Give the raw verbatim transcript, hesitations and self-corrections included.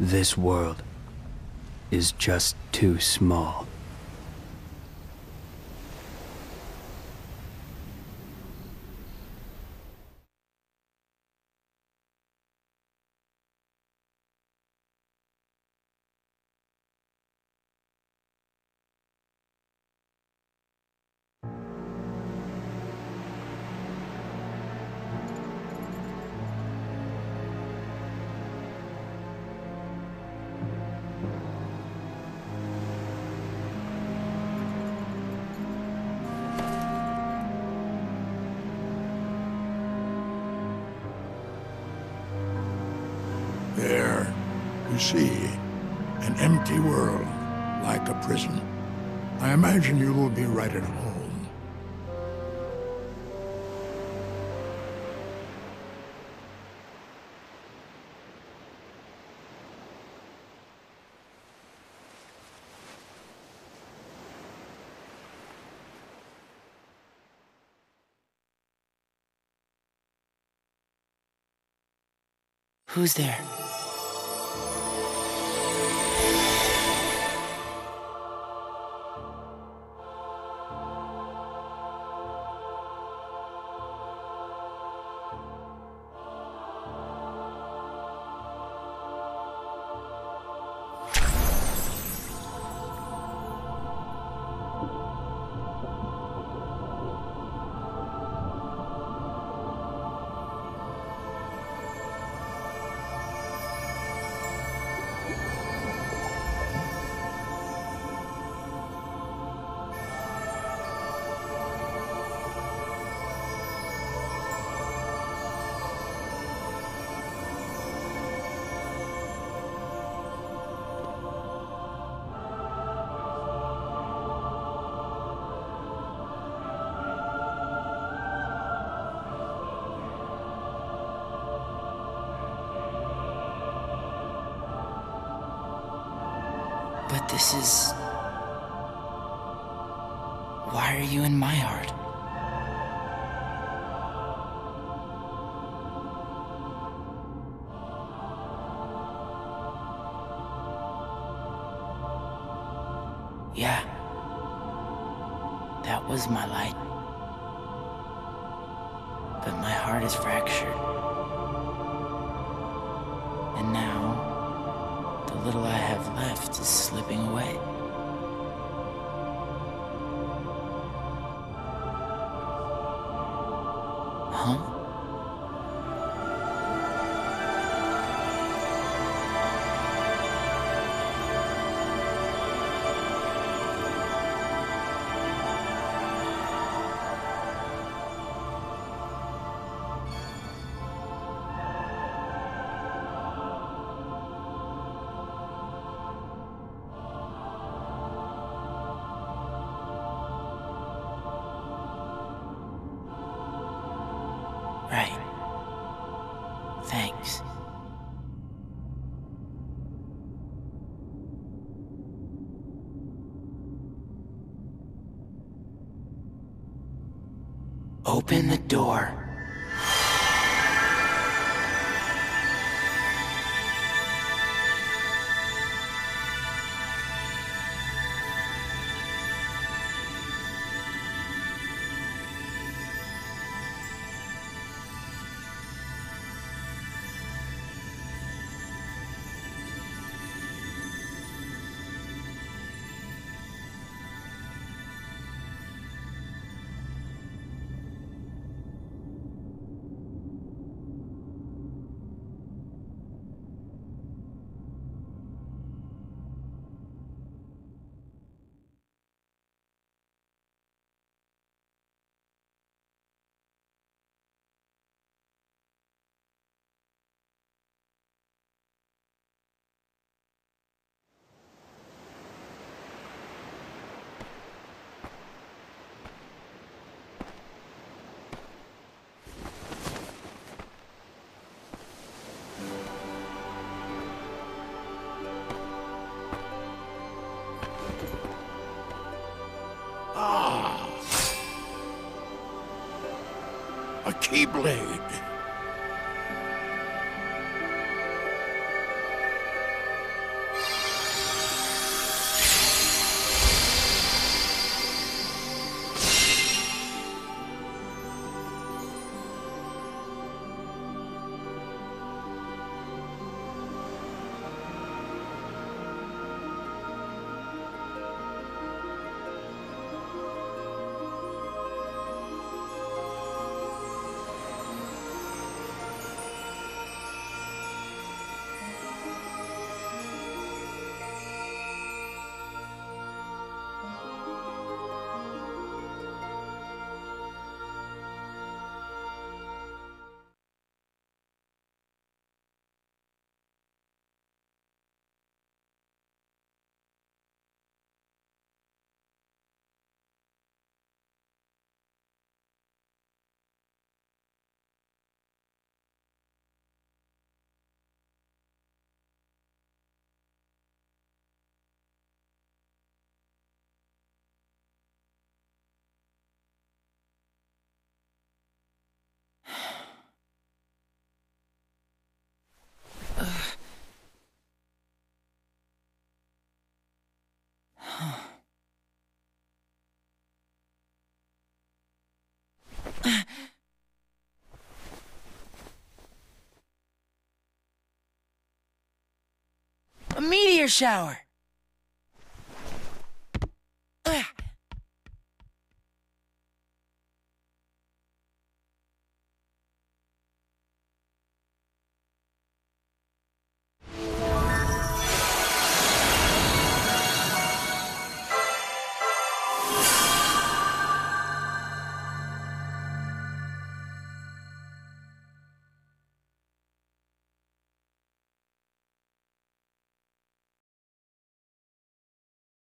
This world is just too small. There, you see, an empty world, like a prison. I imagine you will be right at home. Who's there? But this is... Why are you in my heart? Yeah. That was my light. But my heart is fractured. And now... the little I have left is slipping away. Huh? Right. Thanks. Open the door. A Keyblade. shower.